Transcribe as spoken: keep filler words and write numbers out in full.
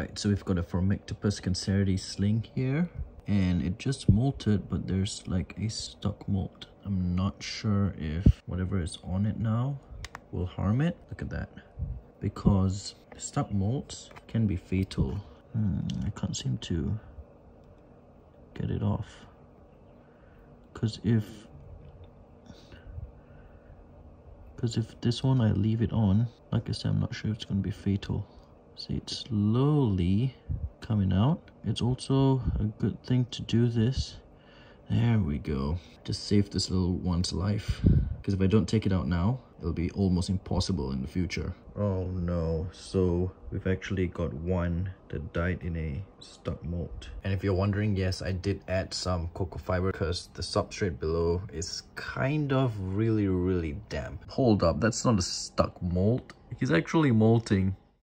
Right, so we've got a Phormictopus cancerides sling here, and it just molted, but there's like a stuck molt. I'm not sure if whatever is on it now will harm it. Look at that. Because stuck molts can be fatal. Hmm, I can't seem to get it off. Because if... Because if this one I leave it on, like I said, I'm not sure if it's going to be fatal. See, it's slowly coming out. It's also a good thing to do this. There we go. Just save this little one's life. Because if I don't take it out now, it'll be almost impossible in the future. Oh no, so we've actually got one that died in a stuck molt. And if you're wondering, yes, I did add some cocoa fiber because the substrate below is kind of really, really damp. Hold up, that's not a stuck molt. He's actually molting.